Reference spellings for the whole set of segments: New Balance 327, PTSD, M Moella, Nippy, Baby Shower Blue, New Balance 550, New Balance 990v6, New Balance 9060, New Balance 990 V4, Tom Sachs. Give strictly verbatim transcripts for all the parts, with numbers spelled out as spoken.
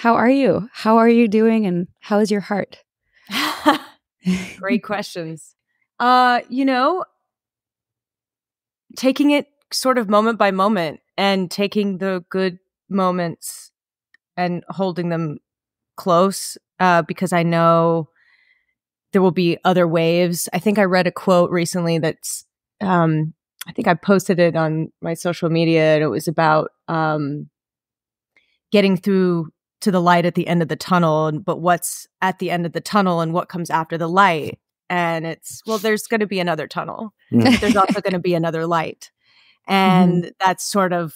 How are you? How are you doing? And how is your heart? Great questions. Uh, you know, taking it sort of moment by moment and taking the good moments and holding them close uh, because I know there will be other waves. I think I read a quote recently that's, um, I think I posted it on my social media, and it was about um, getting through to the light at the end of the tunnel, but what's at the end of the tunnel and what comes after the light. And it's, well, there's going to be another tunnel. Mm. There's also going to be another light. And mm. that's sort of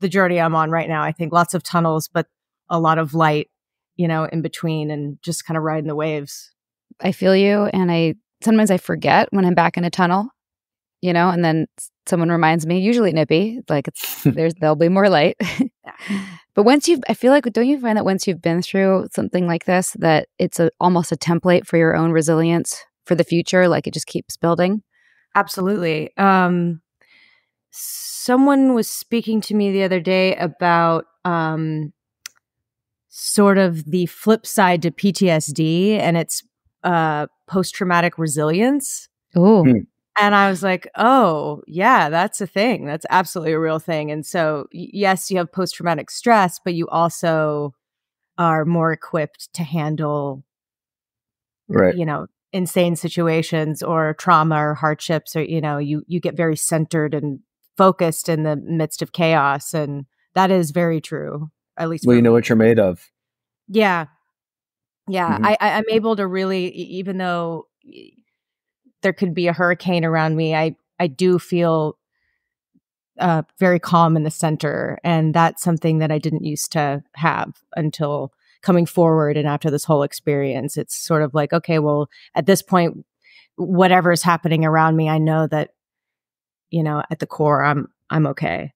the journey I'm on right now. I think lots of tunnels, but a lot of light, you know, in between, and just kind of riding the waves. I feel you. And I, sometimes I forget when I'm back in a tunnel, you know, and then someone reminds me, usually Nippy, like it's, there's, there'll be more light. But once you've, I feel like, don't you find that once you've been through something like this, that it's a, almost a template for your own resilience for the future? Like it just keeps building? Absolutely. Um, someone was speaking to me the other day about um, sort of the flip side to P T S D, and it's uh, post-traumatic resilience. Oh, mm. And I was like, oh, yeah, that's a thing. That's absolutely a real thing. And so, yes, you have post-traumatic stress, but you also are more equipped to handle, right, you know, insane situations or trauma or hardships, or, you know, you, you get very centered and focused in the midst of chaos. And that is very true, at least. Well, you know what you're made of. Yeah. Yeah. Mm-hmm. I, I, I'm able to really, even though there could be a hurricane around me, I, I do feel uh, very calm in the center. And that's something that I didn't used to have until coming forward. And after this whole experience, it's sort of like, okay, well, at this point, whatever is happening around me, I know that, you know, at the core, I'm, I'm okay.